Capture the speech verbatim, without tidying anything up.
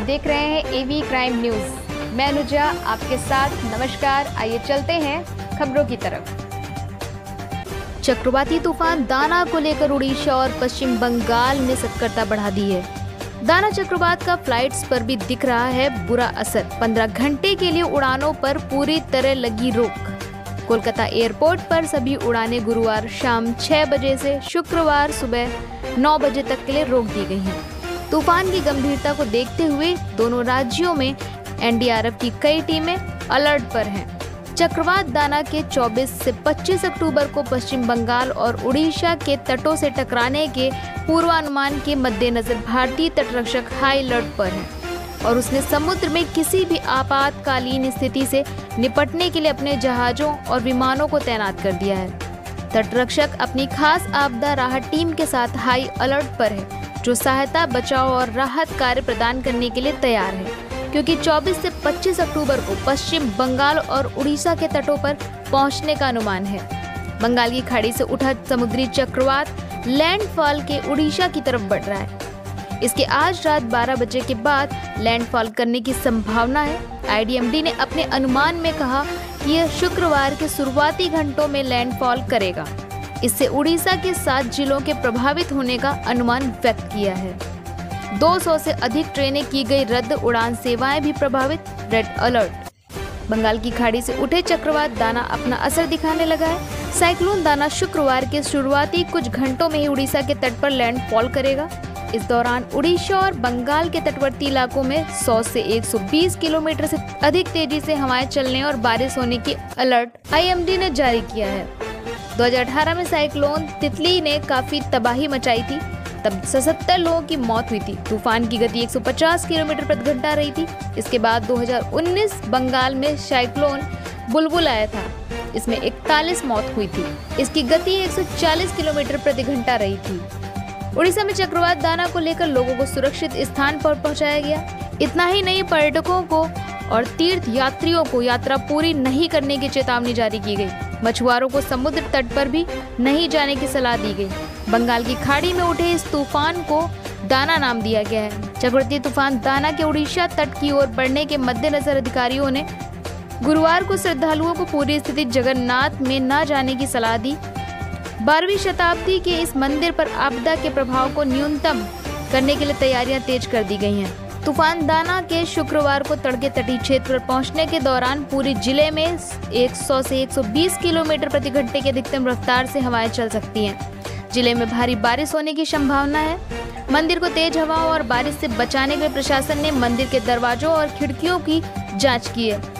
आप देख रहे हैं एवी क्राइम न्यूज। मैं अनुजा आपके साथ, नमस्कार। आइए चलते हैं खबरों की तरफ। चक्रवाती तूफान दाना को लेकर उड़ीसा और पश्चिम बंगाल ने सतर्कता बढ़ा दी है। दाना चक्रवात का फ्लाइट्स पर भी दिख रहा है बुरा असर। पंद्रह घंटे के लिए उड़ानों पर पूरी तरह लगी रोक। कोलकाता एयरपोर्ट पर सभी उड़ानें गुरुवार शाम छह बजे से शुक्रवार सुबह नौ बजे तक के लिए रोक दी गई हैं। तूफान की गंभीरता को देखते हुए दोनों राज्यों में एनडीआरएफ की कई टीमें अलर्ट पर हैं। चक्रवात दाना के चौबीस से पच्चीस अक्टूबर को पश्चिम बंगाल और उड़ीसा के तटों से टकराने के पूर्वानुमान के मद्देनजर भारतीय तटरक्षक हाई अलर्ट पर हैं और उसने समुद्र में किसी भी आपातकालीन स्थिति से निपटने के लिए अपने जहाजों और विमानों को तैनात कर दिया है। तटरक्षक अपनी खास आपदा राहत टीम के साथ हाई अलर्ट पर है, जो सहायता, बचाव और राहत कार्य प्रदान करने के लिए तैयार है, क्योंकि चौबीस से पच्चीस अक्टूबर को पश्चिम बंगाल और उड़ीसा के तटों पर पहुंचने का अनुमान है। बंगाल की खाड़ी से उठा समुद्री चक्रवात लैंडफॉल के उड़ीसा की तरफ बढ़ रहा है। इसके आज रात बारह बजे के बाद लैंडफॉल करने की संभावना है। आईडीएमडी ने अपने अनुमान में कहा कि यह शुक्रवार के शुरुआती घंटों में लैंडफॉल करेगा। इससे उड़ीसा के सात जिलों के प्रभावित होने का अनुमान व्यक्त किया है। दो सौ से अधिक ट्रेनें की गई रद्द, उड़ान सेवाएं भी प्रभावित, रेड अलर्ट। बंगाल की खाड़ी से उठे चक्रवात दाना अपना असर दिखाने लगा है। साइक्लोन दाना शुक्रवार के शुरुआती कुछ घंटों में ही उड़ीसा के तट पर लैंडफॉल करेगा। इस दौरान उड़ीसा और बंगाल के तटवर्ती इलाकों में सौ से एक सौ बीस किलोमीटर से अधिक तेजी से हवाएं चलने और बारिश होने की अलर्ट आईएमडी ने जारी किया है। दो हज़ार अठारह में साइक्लोन तितली ने काफी तबाही मचाई थी, तब सतहत्तर लोगों की मौत हुई थी। तूफान की गति एक सौ पचास किलोमीटर प्रति घंटा रही थी। इसके बाद दो हज़ार उन्नीस बंगाल में साइक्लोन बुलबुल आया था, इसमें इकतालीस मौत हुई थी। इसकी गति एक सौ चालीस किलोमीटर प्रति घंटा रही थी। उड़ीसा में चक्रवात दाना को लेकर लोगों को सुरक्षित स्थान पर पहुँचाया गया। इतना ही नहीं, पर्यटकों को और तीर्थ यात्रियों को यात्रा पूरी नहीं करने की चेतावनी जारी की गई। मछुआरों को समुद्र तट पर भी नहीं जाने की सलाह दी गई। बंगाल की खाड़ी में उठे इस तूफान को दाना नाम दिया गया है। चक्रवाती तूफान दाना के उड़ीसा तट की ओर बढ़ने के मद्देनजर अधिकारियों ने गुरुवार को श्रद्धालुओं को पूरी स्थिति जगन्नाथ में न जाने की सलाह दी। बारहवीं शताब्दी के इस मंदिर पर आपदा के प्रभाव को न्यूनतम करने के लिए तैयारियाँ तेज कर दी गई हैं। तूफान दाना के शुक्रवार को तड़के तटीय क्षेत्र पर पहुंचने के दौरान पूरी जिले में सौ से एक सौ बीस किलोमीटर प्रति घंटे की अधिकतम रफ्तार से हवाएं चल सकती हैं। जिले में भारी बारिश होने की संभावना है। मंदिर को तेज हवाओं और बारिश से बचाने के लिए प्रशासन ने मंदिर के दरवाजों और खिड़कियों की जांच की है।